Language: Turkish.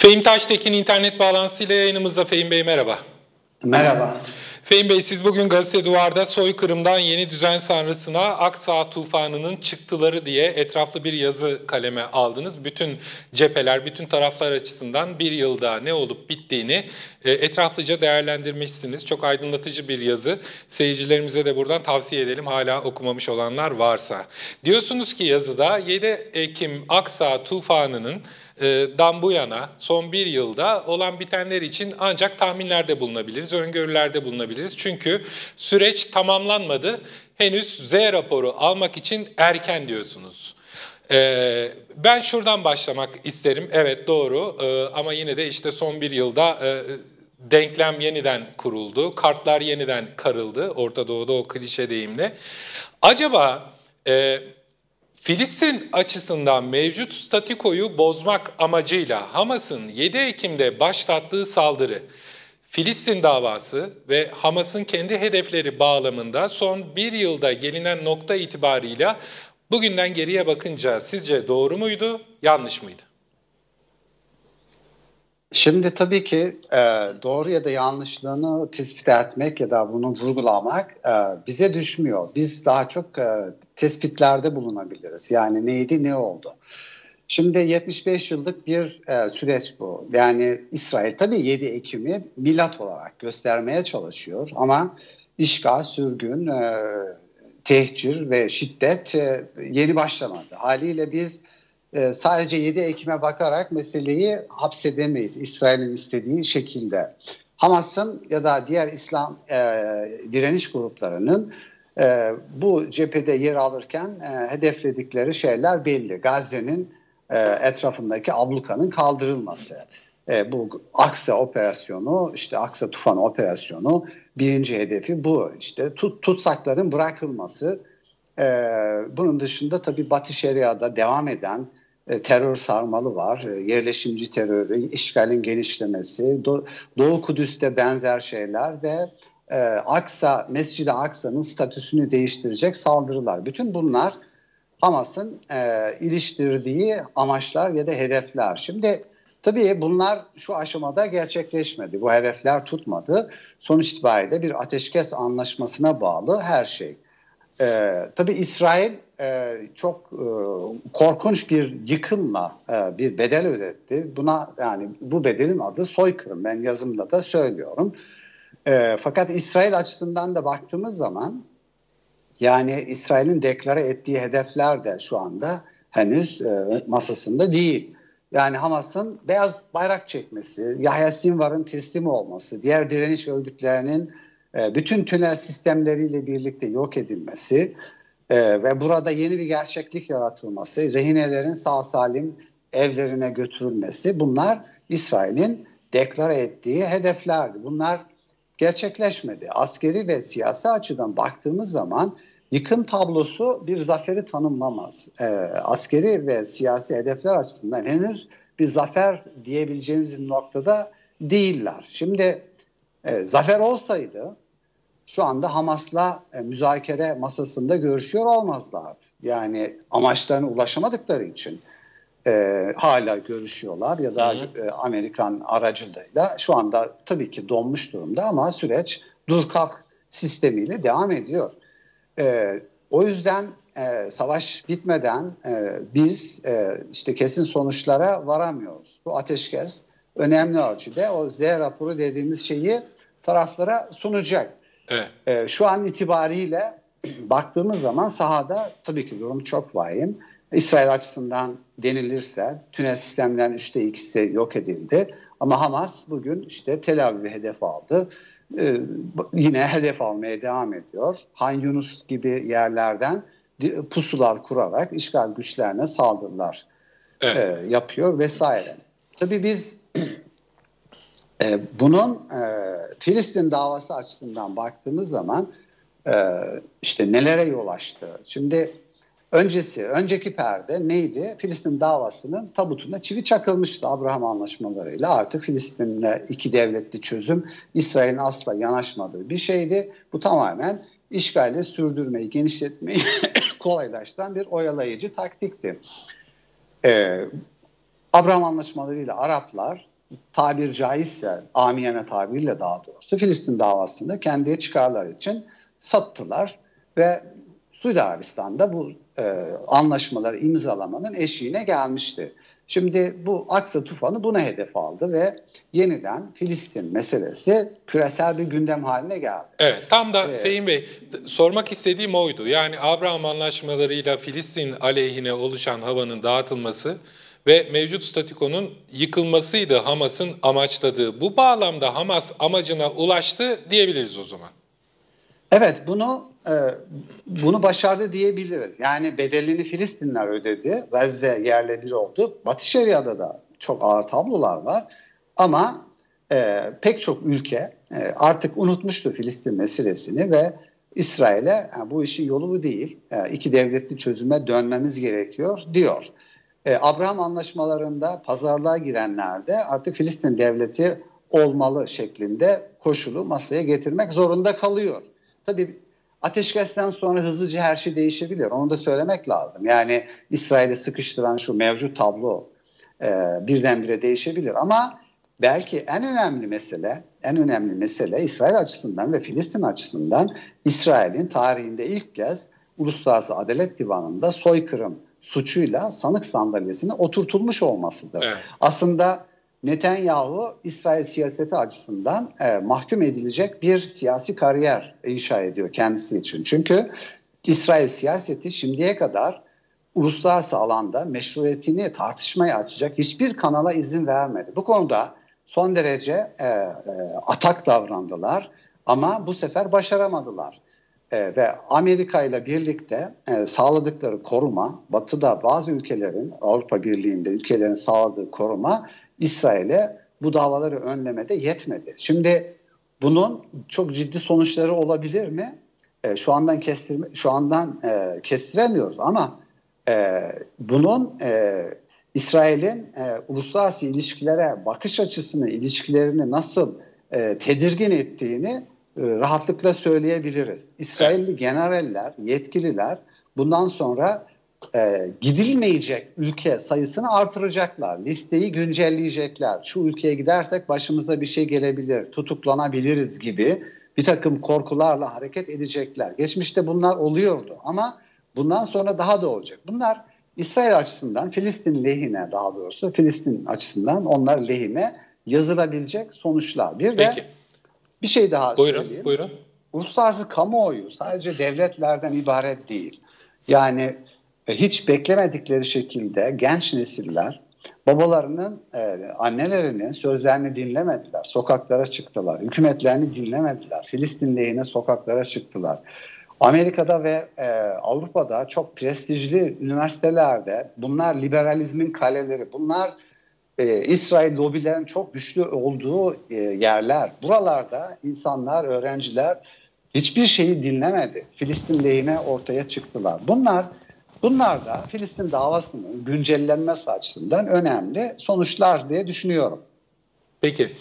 Fehim Taştekin internet bağlantısıyla yayınımızda. Fehim Bey merhaba. Merhaba. Fehim Bey, siz bugün Gazete Duvar'da soykırımdan yeni düzen sanrısına Aksa Tufanı'nın çıktıları diye etraflı bir yazı kaleme aldınız. Bütün cepheler, bütün taraflar açısından bir yılda ne olup bittiğini etraflıca değerlendirmişsiniz. Çok aydınlatıcı bir yazı. Seyircilerimize de buradan tavsiye edelim hala okumamış olanlar varsa. Diyorsunuz ki yazıda 7 Ekim Aksa Tufanı'nın dan bu yana son bir yılda olan bitenler için ancak tahminlerde bulunabiliriz, öngörülerde bulunabiliriz. Çünkü süreç tamamlanmadı, henüz Z raporu almak için erken diyorsunuz. Ben şuradan başlamak isterim, evet doğru ama yine de işte son bir yılda denklem yeniden kuruldu, kartlar yeniden karıldı, Orta Doğu'da o klişe deyimle. Acaba... Filistin açısından mevcut statikoyu bozmak amacıyla Hamas'ın 7 Ekim'de başlattığı saldırı, Filistin davası ve Hamas'ın kendi hedefleri bağlamında son bir yılda gelinen nokta itibarıyla bugünden geriye bakınca sizce doğru muydu, yanlış mıydı? Şimdi tabii ki doğru ya da yanlışlığını tespit etmek ya da bunu vurgulamak bize düşmüyor. Biz daha çok tespitlerde bulunabiliriz. Yani neydi, ne oldu? Şimdi 75 yıllık bir süreç bu. Yani İsrail tabii 7 Ekim'i milat olarak göstermeye çalışıyor. Ama işgal, sürgün, tehcir ve şiddet yeni başlamadı. Haliyle biz... sadece 7 Ekim'e bakarak meseleyi hapsedemeyiz İsrail'in istediği şekilde. Hamas'ın ya da diğer İslam direniş gruplarının bu cephede yer alırken hedefledikleri şeyler belli. Gazze'nin etrafındaki ablukanın kaldırılması. Bu Aksa operasyonu, işte Aksa Tufanı operasyonu birinci hedefi bu. İşte tutsakların bırakılması. Bunun dışında tabii Batı Şeria'da devam eden terör sarmalı var. Yerleşimci terörü, işgalin genişlemesi, Doğu Kudüs'te benzer şeyler ve Aksa, Mescid-i Aksa'nın statüsünü değiştirecek saldırılar. Bütün bunlar Hamas'ın iliştirdiği amaçlar ya da hedefler. Şimdi tabii bunlar şu aşamada gerçekleşmedi. Bu hedefler tutmadı. Sonuç itibariyle bir ateşkes anlaşmasına bağlı her şey. Tabii İsrail çok korkunç bir yıkımla bir bedel ödetti. Buna, yani bu bedelin adı soykırım. Ben yazımda da söylüyorum. Fakat İsrail açısından da baktığımız zaman, yani İsrail'in deklare ettiği hedefler de şu anda henüz masasında değil. Yani Hamas'ın beyaz bayrak çekmesi, Yahya Sinvar'ın teslim olması, diğer direniş örgütlerinin bütün tünel sistemleriyle birlikte yok edilmesi ve burada yeni bir gerçeklik yaratılması, rehinelerin sağ salim evlerine götürülmesi, bunlar İsrail'in deklare ettiği hedeflerdi. Bunlar gerçekleşmedi. Askeri ve siyasi açıdan baktığımız zaman yıkım tablosu bir zaferi tanımlamaz. Askeri ve siyasi hedefler açısından henüz bir zafer diyebileceğimiz noktada değiller. Şimdi... zafer olsaydı şu anda Hamas'la müzakere masasında görüşüyor olmazlardı. Yani amaçlarına ulaşamadıkları için hala görüşüyorlar ya da Amerikan aracılığıyla şu anda tabii ki donmuş durumda ama süreç dur kalk sistemiyle devam ediyor. O yüzden savaş bitmeden biz işte kesin sonuçlara varamıyoruz. Bu ateşkes önemli ölçüde o Z raporu dediğimiz şeyi taraflara sunacak. Evet. Şu an itibariyle baktığımız zaman sahada tabii ki durum çok vahim. İsrail açısından denilirse tünel sistemlerin 3'te 2'si yok edildi. Ama Hamas bugün işte Tel Aviv'i hedef aldı. Yine hedef almaya devam ediyor. Han Yunus gibi yerlerden pusular kurarak işgal güçlerine saldırılar yapıyor vesaire. Tabii biz bunun Filistin davası açısından baktığımız zaman işte nelere yol açtı. Şimdi önceki perde neydi? Filistin davasının tabutuna çivi çakılmıştı Abraham anlaşmalarıyla. Artık Filistin'le iki devletli çözüm İsrail'in asla yanaşmadığı bir şeydi. Bu tamamen işgali sürdürmeyi, genişletmeyi kolaylaştıran bir oyalayıcı taktikti. Abraham anlaşmalarıyla Araplar tabir caizse, amiyane tabirle daha doğrusu, Filistin davasında kendi çıkarlar için sattılar ve Suudi Arabistan'da bu anlaşmaları imzalamanın eşiğine gelmişti. Şimdi bu Aksa Tufanı buna hedef aldı ve yeniden Filistin meselesi küresel bir gündem haline geldi. Evet, tam da Fehim Bey, sormak istediğim oydu. Yani Abraham anlaşmalarıyla Filistin aleyhine oluşan havanın dağıtılması ve mevcut statikonun yıkılmasıydı Hamas'ın amaçladığı. Bu bağlamda Hamas amacına ulaştı diyebiliriz o zaman. Evet, bunu başardı diyebiliriz. Yani bedelini Filistinler ödedi. Gazze yerle bir oldu. Batı Şeria'da da çok ağır tablolar var. Ama pek çok ülke artık unutmuştu Filistin meselesini ve İsrail'e bu işin yolu bu değil. İki devletli çözüme dönmemiz gerekiyor diyor. Abraham anlaşmalarında pazarlığa girenler de artık Filistin devleti olmalı şeklinde koşulu masaya getirmek zorunda kalıyor. Tabii ateşkesten sonra hızlıca her şey değişebilir. Onu da söylemek lazım. Yani İsrail'i sıkıştıran şu mevcut tablo birdenbire değişebilir. Ama belki en önemli mesele İsrail açısından ve Filistin açısından İsrail'in tarihinde ilk kez Uluslararası Adalet Divanı'nda soykırım suçuyla sanık sandalyesine oturtulmuş olmasıdır. Evet. Aslında Netanyahu İsrail siyaseti açısından mahkum edilecek bir siyasi kariyer inşa ediyor kendisi için. Çünkü İsrail siyaseti şimdiye kadar uluslararası alanda meşruiyetini tartışmaya açacak hiçbir kanala izin vermedi. Bu konuda son derece atak davrandılar ama bu sefer başaramadılar. Ve Amerika ile birlikte sağladıkları koruma, Batı'da bazı ülkelerin, Avrupa Birliği'nde ülkelerin sağladığı koruma İsrail'e bu davaları önlemede yetmedi. Şimdi bunun çok ciddi sonuçları olabilir mi? Şu andan kestiremiyoruz ama bunun İsrail'in uluslararası ilişkilere bakış açısını, ilişkilerini nasıl tedirgin ettiğini rahatlıkla söyleyebiliriz. İsrailli generaller, yetkililer bundan sonra gidilmeyecek ülke sayısını artıracaklar. Listeyi güncelleyecekler. Şu ülkeye gidersek başımıza bir şey gelebilir, tutuklanabiliriz gibi bir takım korkularla hareket edecekler. Geçmişte bunlar oluyordu ama bundan sonra daha da olacak. Bunlar İsrail açısından Filistin lehine, daha doğrusu Filistin açısından onlar lehine yazılabilecek sonuçlar. Bir de bir şey daha söyleyeyim. Buyurun. Uluslararası kamuoyu sadece devletlerden ibaret değil. Yani hiç beklemedikleri şekilde genç nesiller babalarının, annelerinin sözlerini dinlemediler. Sokaklara çıktılar. Hükümetlerini dinlemediler. Filistin lehine sokaklara çıktılar. Amerika'da ve Avrupa'da çok prestijli üniversitelerde bunlar liberalizmin kaleleri. Bunlar İsrail lobilerin çok güçlü olduğu yerler. Buralarda insanlar, öğrenciler hiçbir şeyi dinlemedi. Filistin lehine ortaya çıktılar. Bunlar da Filistin davasının güncellenmesi açısından önemli sonuçlar diye düşünüyorum. Peki.